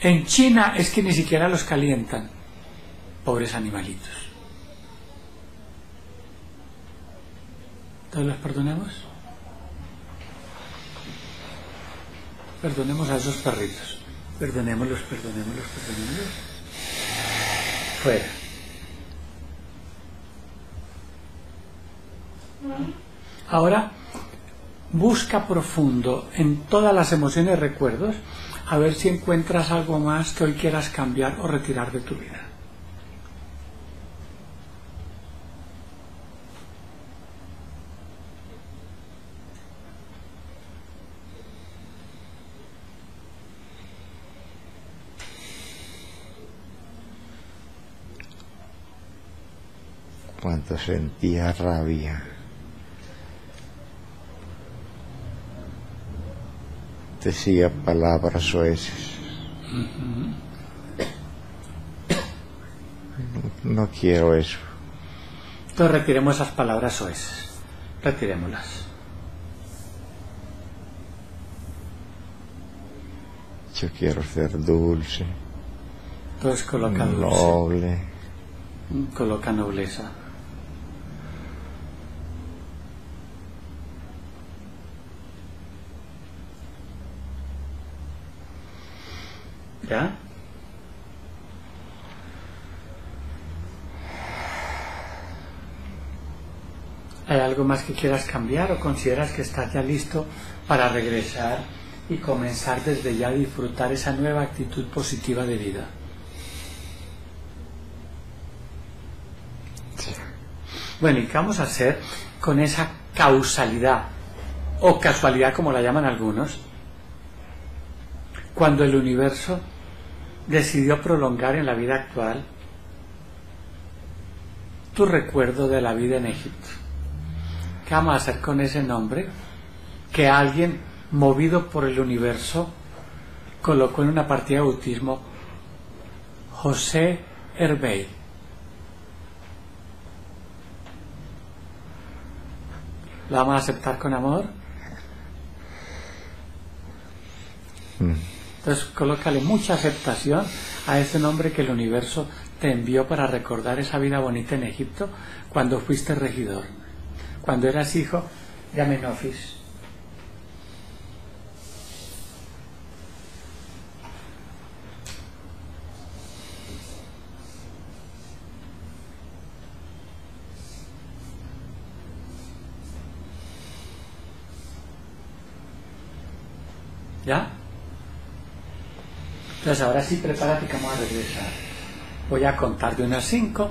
En China es que ni siquiera los calientan. Pobres animalitos. ¿Los perdonemos? Perdonemos a esos perritos. Perdonémoslos, perdonémoslos, perdonémoslos. Fuera. Ahora, busca profundo en todas las emociones y recuerdos a ver si encuentras algo más que hoy quieras cambiar o retirar de tu vida. Cuando sentía rabia, decía palabras soeces. No, no quiero eso. Entonces retiremos esas palabras soeces, retirémoslas. Yo quiero ser dulce. Entonces coloca dulce. Noble. Coloca nobleza. ¿Ya? ¿Hay algo más que quieras cambiar o consideras que estás ya listo para regresar y comenzar desde ya a disfrutar esa nueva actitud positiva de vida? Bueno, ¿y qué vamos a hacer con esa causalidad o casualidad, como la llaman algunos, cuando el universo decidió prolongar en la vida actual tu recuerdo de la vida en Egipto? ¿Qué vamos a hacer con ese nombre que alguien movido por el universo colocó en una partida de bautismo? José Herbey. ¿La vamos a aceptar con amor? Entonces colócale mucha aceptación a ese nombre que el universo te envió para recordar esa vida bonita en Egipto cuando fuiste regidor, cuando eras hijo de Amenofis. ¿Ya? Entonces ahora sí, prepárate que vamos a regresar. Voy a contar de unas cinco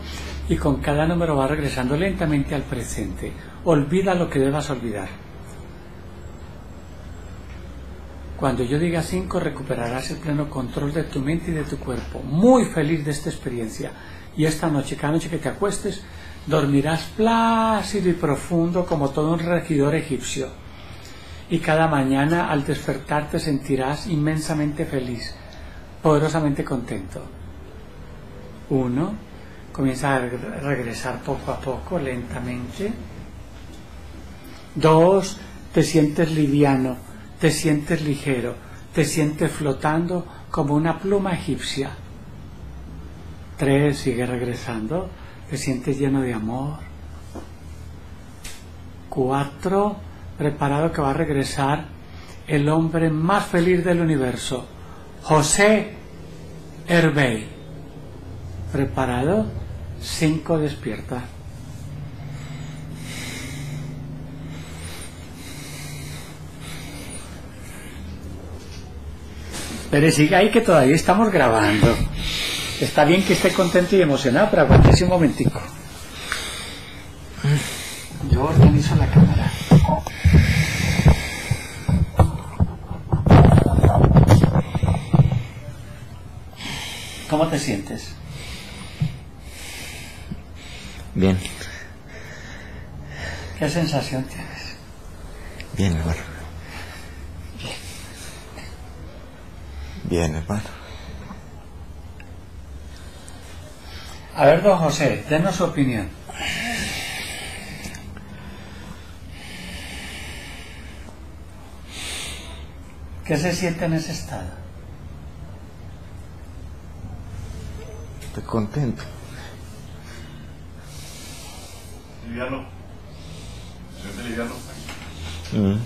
y con cada número va regresando lentamente al presente. Olvida lo que debas olvidar. Cuando yo diga cinco, recuperarás el pleno control de tu mente y de tu cuerpo. Muy feliz de esta experiencia. Y esta noche, cada noche que te acuestes, dormirás plácido y profundo como todo un regidor egipcio. Y cada mañana al despertar te sentirás inmensamente feliz, poderosamente contento. Uno, comienza a regresar poco a poco, lentamente. Dos, te sientes liviano, te sientes ligero, te sientes flotando como una pluma egipcia. Tres, sigue regresando, te sientes lleno de amor. Cuatro, preparado que va a regresar el hombre más feliz del universo, José Herbey. Preparado, cinco, despierta. Pero sigue ahí que todavía estamos grabando. Está bien que esté contento y emocionado, pero aguántese un momentico. Yo organizo la cámara. ¿Cómo te sientes? Bien. ¿Qué sensación tienes? Bien, hermano. Bien. Bien, hermano. A ver, don José, denos su opinión. ¿Qué se siente en ese estado? Contento. Liviano. ¿Se siente liviano? Mm.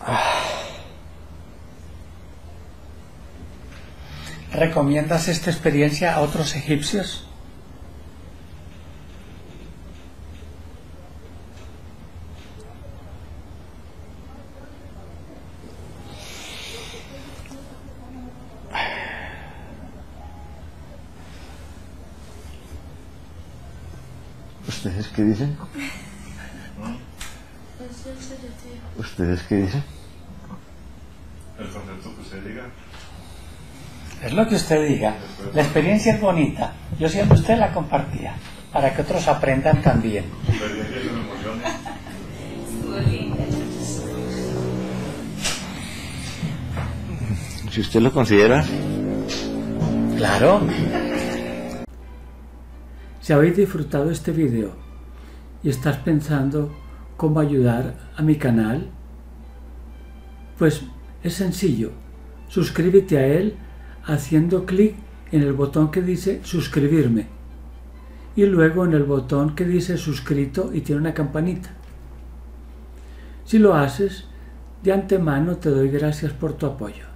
Ah. ¿Recomiendas esta experiencia a otros egipcios? ¿Ustedes qué dicen? ¿Ustedes qué dicen? El concepto que usted diga. Es lo que usted diga. La experiencia es bonita. Yo siempre usted la compartía para que otros aprendan también. Si usted lo considera. Claro. Si habéis disfrutado este video y estás pensando cómo ayudar a mi canal, pues es sencillo, suscríbete a él haciendo clic en el botón que dice suscribirme y luego en el botón que dice suscrito y tiene una campanita. Si lo haces, de antemano te doy gracias por tu apoyo.